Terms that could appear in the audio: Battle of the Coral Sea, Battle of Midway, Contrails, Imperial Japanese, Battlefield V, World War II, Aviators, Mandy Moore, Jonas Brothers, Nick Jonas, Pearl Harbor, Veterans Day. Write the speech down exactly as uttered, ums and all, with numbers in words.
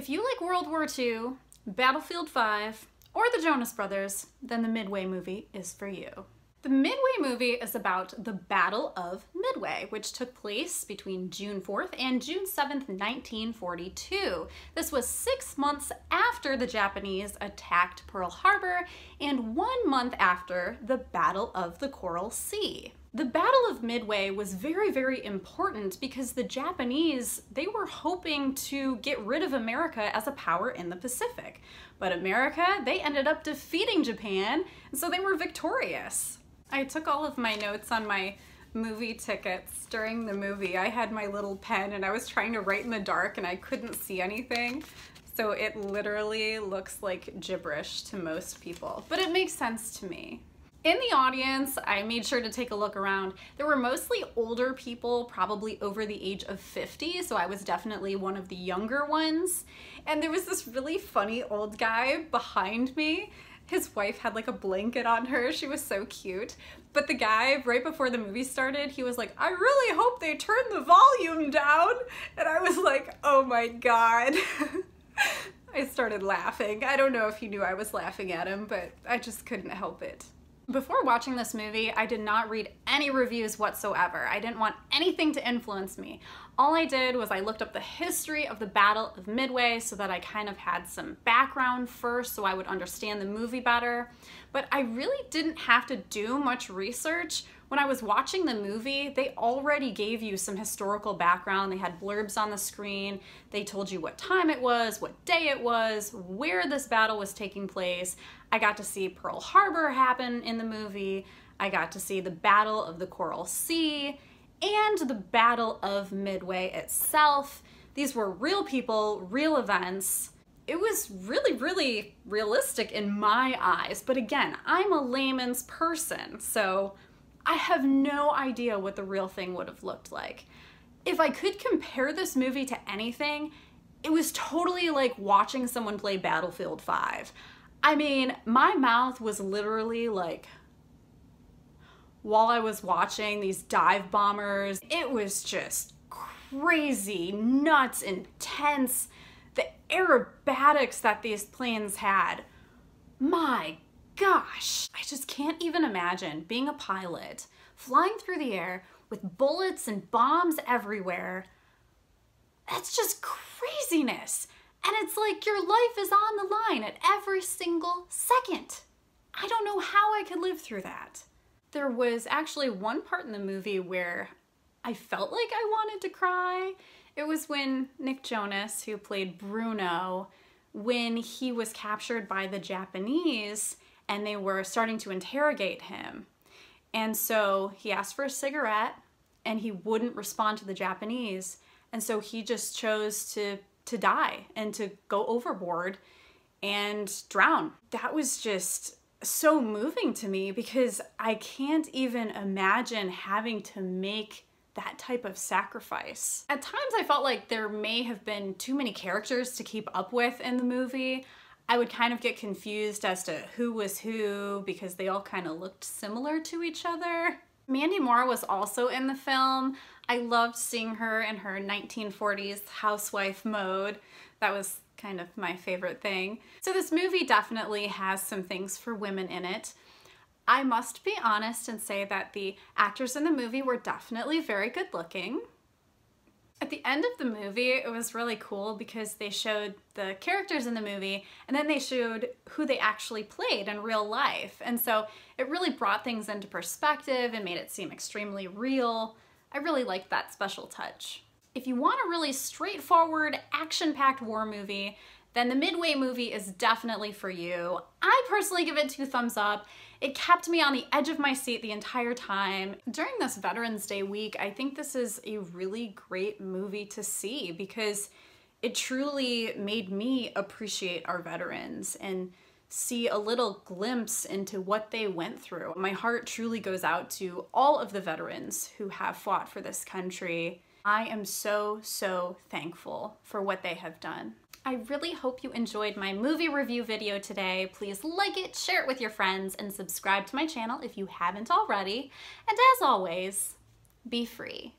If you like World War Two, Battlefield five, or the Jonas Brothers, then the Midway movie is for you. The Midway movie is about the Battle of Midway, which took place between June fourth and June seventh, nineteen forty-two. This was six months after the Japanese attacked Pearl Harbor and one month after the Battle of the Coral Sea. The Battle of Midway was very, very important because the Japanese, they were hoping to get rid of America as a power in the Pacific. But America, they ended up defeating Japan, and so they were victorious. I took all of my notes on my movie tickets during the movie. I had my little pen and I was trying to write in the dark and I couldn't see anything. So it literally looks like gibberish to most people, but it makes sense to me. In the audience, I made sure to take a look around. There were mostly older people, probably over the age of fifty, so I was definitely one of the younger ones. And there was this really funny old guy behind me. His wife had like a blanket on her. She was so cute. But the guy, right before the movie started, he was like, "I really hope they turn the volume down." And I was like, oh my God. I started laughing. I don't know if he knew I was laughing at him, but I just couldn't help it. Before watching this movie, I did not read any reviews whatsoever. I didn't want anything to influence me. All I did was I looked up the history of the Battle of Midway so that I kind of had some background first so I would understand the movie better. But I really didn't have to do much research. When I was watching the movie, they already gave you some historical background. They had blurbs on the screen. They told you what time it was, what day it was, where this battle was taking place. I got to see Pearl Harbor happen in the movie. I got to see the Battle of the Coral Sea and the Battle of Midway itself. These were real people, real events. It was really, really realistic in my eyes. But again, I'm a layman's person, so I have no idea what the real thing would have looked like. If I could compare this movie to anything, it was totally like watching someone play Battlefield five. I mean, my mouth was literally like, while I was watching these dive bombers, it was just crazy, nuts, intense. The aerobatics that these planes had, my gosh. I just can't even imagine being a pilot, flying through the air with bullets and bombs everywhere. That's just craziness. And it's like your life is on the line at every single second. I don't know how I could live through that. There was actually one part in the movie where I felt like I wanted to cry. It was when Nick Jonas, who played Bruno, when he was captured by the Japanese and they were starting to interrogate him. And so he asked for a cigarette and he wouldn't respond to the Japanese. And so he just chose to to die and to go overboard and drown. That was just so moving to me because I can't even imagine having to make that type of sacrifice. At times I felt like there may have been too many characters to keep up with in the movie. I would kind of get confused as to who was who because they all kind of looked similar to each other. Mandy Moore was also in the film. I loved seeing her in her nineteen forties housewife mode. That was kind of my favorite thing. So this movie definitely has some things for women in it. I must be honest and say that the actors in the movie were definitely very good looking. At the end of the movie, it was really cool because they showed the characters in the movie and then they showed who they actually played in real life. And so it really brought things into perspective and made it seem extremely real. I really liked that special touch. If you want a really straightforward, action-packed war movie, then the Midway movie is definitely for you. I personally give it two thumbs up. It kept me on the edge of my seat the entire time. During this Veterans Day week, I think this is a really great movie to see because it truly made me appreciate our veterans and see a little glimpse into what they went through. My heart truly goes out to all of the veterans who have fought for this country. I am so, so thankful for what they have done. I really hope you enjoyed my movie review video today. Please like it, share it with your friends, and subscribe to my channel if you haven't already. And as always, be free.